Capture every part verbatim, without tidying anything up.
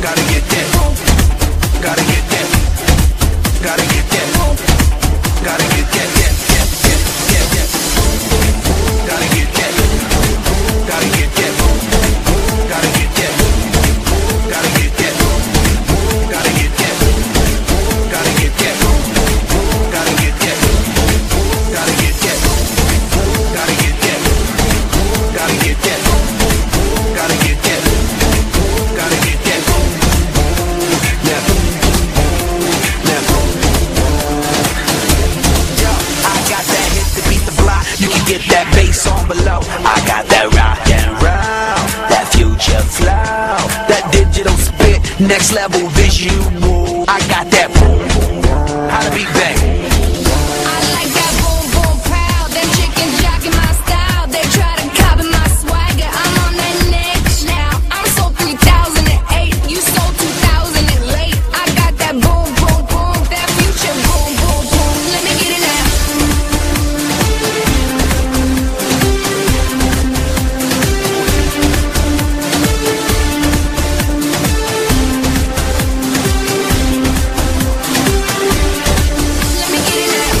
Gotta get that. Gotta get that. Gotta get that. Gotta get that. Gotta get that. Gotta get that. Gotta get that. Gotta get that. Gotta get that. Gotta get that. Gotta get that. Gotta get that. Gotta get that. Gotta get that. Gotta get that. Gotta get that. Now, now, yo, I got that hit to beat the block. You can get that bass on below. I got that rock and roll, that future flow, that digital spit, next level visual. I got that boom boom boom. How to beat back? I like that boom boom proud. Them chickens jocking my style. They try to copy my swagger. I'm on that next now. I'm sold two thousand eight. You sold two thousand late. I got that boom boom boom. That future boom boom boom. Let me get it now. Let me get it now.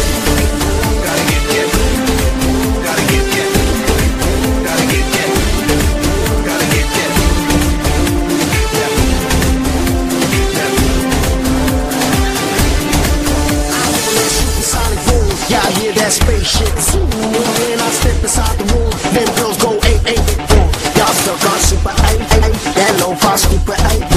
Gotta get that. Gotta get that. Gotta get that. Gotta get that. Sonic boom, yeah, I hear that spaceship zoom. When I step inside the room, then girls go eight eight boom. Y'all stuck on super eight eight, that lo-fi super eight.